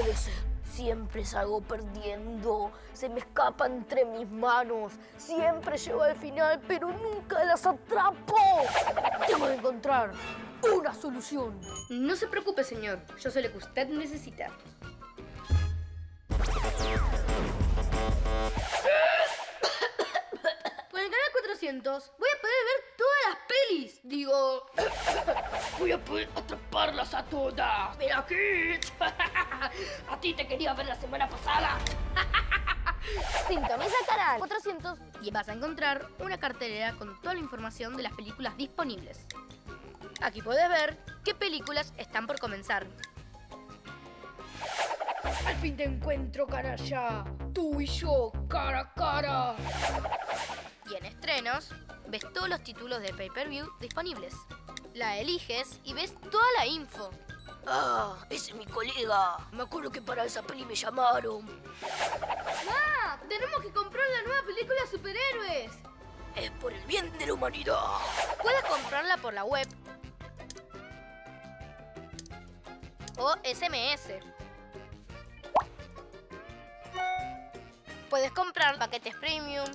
puede ser. Siempre salgo perdiendo, se me escapa entre mis manos. Siempre llego al final, pero nunca las atrapo. Tengo que encontrar una solución. No se preocupe, señor. Yo sé lo que usted necesita. Con el canal 400 voy a poder ver todas las pelis. Digo... voy a poder atraparlas a todas. ¡Mira aquí! A ti te quería ver la semana pasada. Sintoniza Canal 400 y vas a encontrar una cartelera con toda la información de las películas disponibles. Aquí podés ver qué películas están por comenzar. Al fin te encuentro, canalla. Tú y yo, cara a cara. Y en estrenos, ves todos los títulos de pay-per-view disponibles. La eliges y ves toda la info. Ah, ese es mi colega. Me acuerdo que para esa peli me llamaron. ¡Ma! ¡Tenemos que comprar la nueva película Superhéroes! Es por el bien de la humanidad. Puedes comprarla por la web o SMS. Puedes comprar paquetes premium.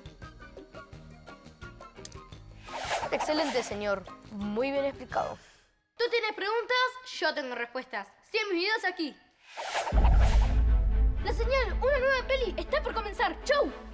Excelente, señor. Muy bien explicado. Tú tienes preguntas, yo tengo respuestas. 100 mis videos aquí. La señal, una nueva peli, está por comenzar. ¡Chau!